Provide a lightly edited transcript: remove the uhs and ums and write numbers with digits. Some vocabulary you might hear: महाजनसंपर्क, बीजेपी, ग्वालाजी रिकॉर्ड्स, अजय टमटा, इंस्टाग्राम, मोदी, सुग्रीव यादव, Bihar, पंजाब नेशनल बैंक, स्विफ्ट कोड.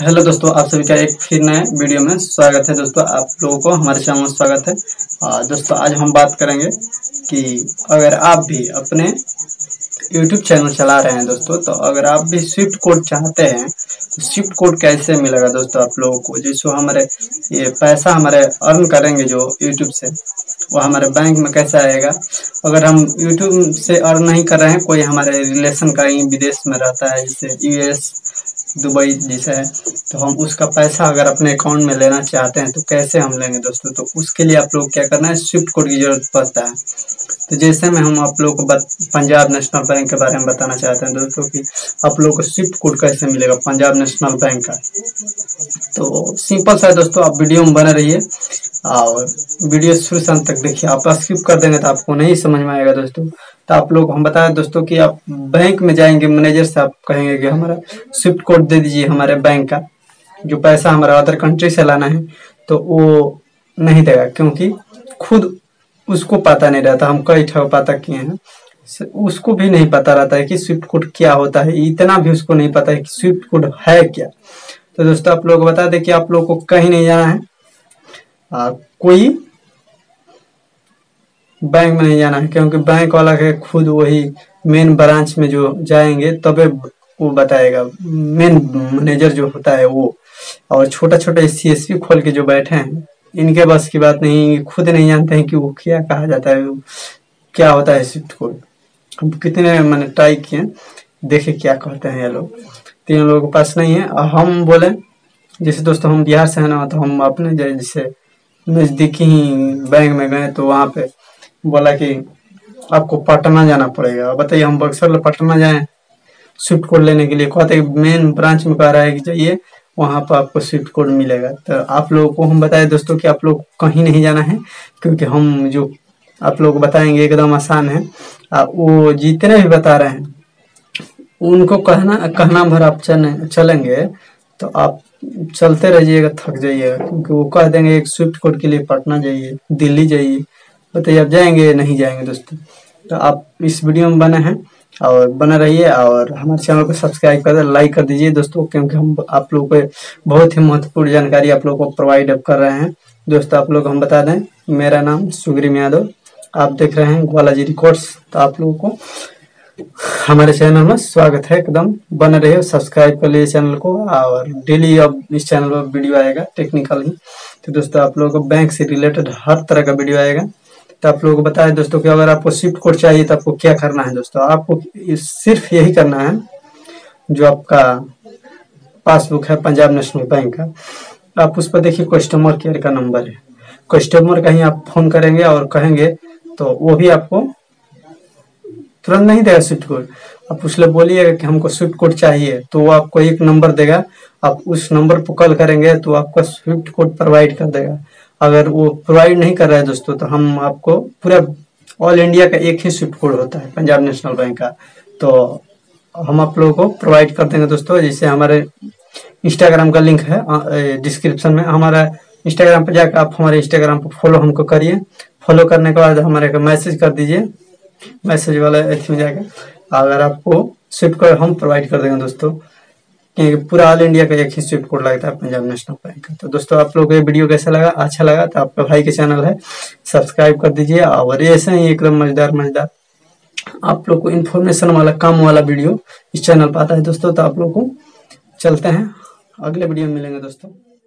Hello दोस्तों, आप सभी का एक फिर नए वीडियो में स्वागत है। दोस्तों, आप लोगों को हमारे चैनल में स्वागत है। दोस्तों, आज हम बात करेंगे कि अगर आप भी अपने YouTube चैनल चला रहे हैं दोस्तों, तो अगर आप भी स्विफ्ट कोड चाहते हैं तो स्विफ्ट कोड कैसे मिलेगा दोस्तों आप लोगों को, जिसको हमारे ये पैसा हमारे अर्न करेंगे जो YouTube से, वो हमारे बैंक में कैसे आएगा। अगर हम YouTube से अर्न नहीं कर रहे हैं, कोई हमारे रिलेशन कहीं विदेश में रहता है जैसे US, दुबई जैसा है, तो हम उसका पैसा अगर अपने अकाउंट में लेना चाहते हैं तो कैसे हम लेंगे दोस्तों। तो उसके लिए आप लोग क्या करना है, स्विफ्ट कोड की जरूरत पड़ता है। तो जैसे मैं हम आप लोग को पंजाब नेशनल बैंक के बारे में बताना चाहते हैं दोस्तों कि आप लोग को स्विफ्ट कोड कैसे मिलेगा पंजाब नेशनल बैंक का। तो सिंपल सा है दोस्तों, आप वीडियो में बने रहिए और वीडियो शुरू से अंत तक देखिए। आप स्किप कर देंगे तो आपको नहीं समझ में आएगा दोस्तों। तो आप लोग हम बताएं दोस्तों कि आप बैंक में जाएंगे, मैनेजर से आप कहेंगे कि हमारा स्विफ्ट कोड दे दीजिए हमारे बैंक का, जो पैसा हमारा अदर कंट्री से लाना है, तो वो नहीं देगा क्योंकि खुद उसको पता नहीं रहता। हम कई ठा पता किए हैं, उसको भी नहीं पता रहता है कि स्विफ्ट कोड क्या होता है, इतना भी उसको नहीं पता है कि स्विफ्ट कोड है क्या। तो दोस्तों, आप लोग बता दें कि आप लोग को कहीं नहीं जाना है, कोई बैंक में नहीं जाना है क्योंकि बैंक वाला है खुद, वही मेन ब्रांच में जो जाएंगे तब वो बताएगा, मेन मैनेजर जो होता है वो। और छोटा छोटा CSP खोल के जो बैठे हैं, इनके बस की बात नहीं, खुद नहीं जानते हैं कि वो क्या कहा जाता है, क्या होता है स्विफ्ट कोड। कितने मैंने ट्राई किए, देखे क्या कहते हैं ये लोग, तो इन लोगों के पास नहीं है। और हम बोले जैसे दोस्तों हम बिहार से है ना, तो हम अपने जैसे नज़दीकी ही बैंक में गए तो वहाँ पे बोला कि आपको पटना जाना पड़ेगा। बताइए, हम बक्सर पटना जाएं स्विफ्ट कोड लेने के लिए, कहते मेन ब्रांच में कह रहा है कि जाइए, वहाँ पर आपको स्विफ्ट कोड मिलेगा। तो आप लोगों को हम बताएं दोस्तों कि आप लोग कहीं नहीं जाना है क्योंकि हम जो आप लोग बताएंगे एकदम आसान है। वो जितने भी बता रहे हैं उनको कहना भर आप चलेंगे तो आप चलते रहिएगा, थक जाइएगा क्योंकि वो कह देंगे एक स्विफ्ट कोड के लिए पटना जाइए, दिल्ली जाइए। बताइए, आप जाएंगे नहीं जाएंगे दोस्तों। तो आप इस वीडियो में बने हैं और बने रहिए और हमारे चैनल को सब्सक्राइब कर दे, लाइक कर दीजिए दोस्तों, क्योंकि हम आप लोगों को बहुत ही महत्वपूर्ण जानकारी आप लोगों को प्रोवाइड कर रहे हैं दोस्तों। आप लोग हम बता दें, मेरा नाम सुग्रीव यादव, आप देख रहे हैं ग्वालाजी रिकॉर्ड्स। तो आप लोगों को हमारे चैनल में स्वागत है, एकदम बने रहिए, सब्सक्राइब कर लीजिए चैनल को। और डेली अब इस चैनल पर वीडियो आएगा टेक्निकल ही। तो दोस्तों, आप लोगों को बैंक से रिलेटेड हर तरह का वीडियो आएगा। तो आप लोगों को बताएं दोस्तों कि अगर आपको स्विफ्ट कोड चाहिए तो आपको क्या करना है दोस्तों। आपको सिर्फ यही करना है, जो आपका पासबुक है पंजाब नेशनल बैंक का, आप उस पर देखिए कस्टमर केयर का नंबर है, कस्टमर का ही आप फोन करेंगे और कहेंगे तो वो भी आपको तुरंत नहीं देगा स्विफ्ट कोड। आप उससे बोलिएगा कि हमको स्विफ्ट कोड चाहिए, तो वो आपको एक नंबर देगा, आप उस नंबर पर कॉल करेंगे तो आपका स्विफ्ट कोड प्रोवाइड कर देगा। अगर वो प्रोवाइड नहीं कर रहा है दोस्तों, तो हम आपको पूरा ऑल इंडिया का एक ही स्विफ्ट कोड होता है पंजाब नेशनल बैंक का, तो हम आप लोगों को प्रोवाइड कर देंगे दोस्तों। जैसे हमारे इंस्टाग्राम का लिंक है डिस्क्रिप्शन में, हमारा इंस्टाग्राम पर जाकर आप हमारे इंस्टाग्राम पर फॉलो हमको करिए। फॉलो करने के बाद हमारे को मैसेज कर दीजिए, मैसेज वाला इसमें जाके अगर आपको स्विफ्ट कोड हम प्रोवाइड कर देंगे दोस्तों, क्योंकि पूरा ऑल इंडिया का एक ही स्विफ्ट कोड लगता है पंजाब नेशनल बैंक का। तो दोस्तों, आप लोगों को ये वीडियो कैसा लगा, अच्छा लगा तो आपका भाई के चैनल है, सब्सक्राइब कर दीजिए। और ऐसे ही एकदम मजेदार आप लोग को इन्फॉर्मेशन वाला काम वाला वीडियो इस चैनल पर आता है दोस्तों। तो आप लोग को चलते हैं, अगले वीडियो में मिलेंगे दोस्तों।